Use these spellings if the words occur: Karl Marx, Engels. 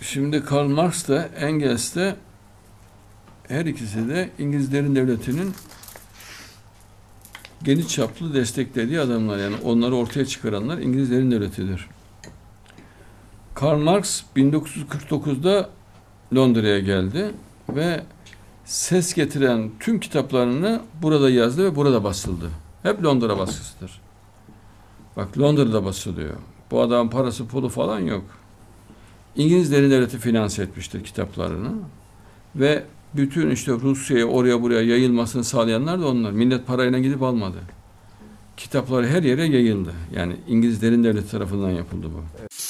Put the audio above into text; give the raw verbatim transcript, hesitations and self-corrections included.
Şimdi Karl Marx da Engels de her ikisi de İngilizlerin devletinin geniş çaplı desteklediği adamlar, yani onları ortaya çıkaranlar İngilizlerin devletidir. Karl Marx bin dokuz yüz kırk dokuz'da Londra'ya geldi ve ses getiren tüm kitaplarını burada yazdı ve burada basıldı. Hep Londra baskısıdır. Bak, Londra'da basılıyor. Bu adamın parası pulu falan yok. İngilizlerin devleti finanse etmiştir kitaplarını ve bütün işte Rusya'ya, oraya buraya yayılmasını sağlayanlar da onlar. Millet parayla gidip almadı. Kitapları her yere yayıldı. Yani İngilizlerin devleti tarafından yapıldı bu. Evet.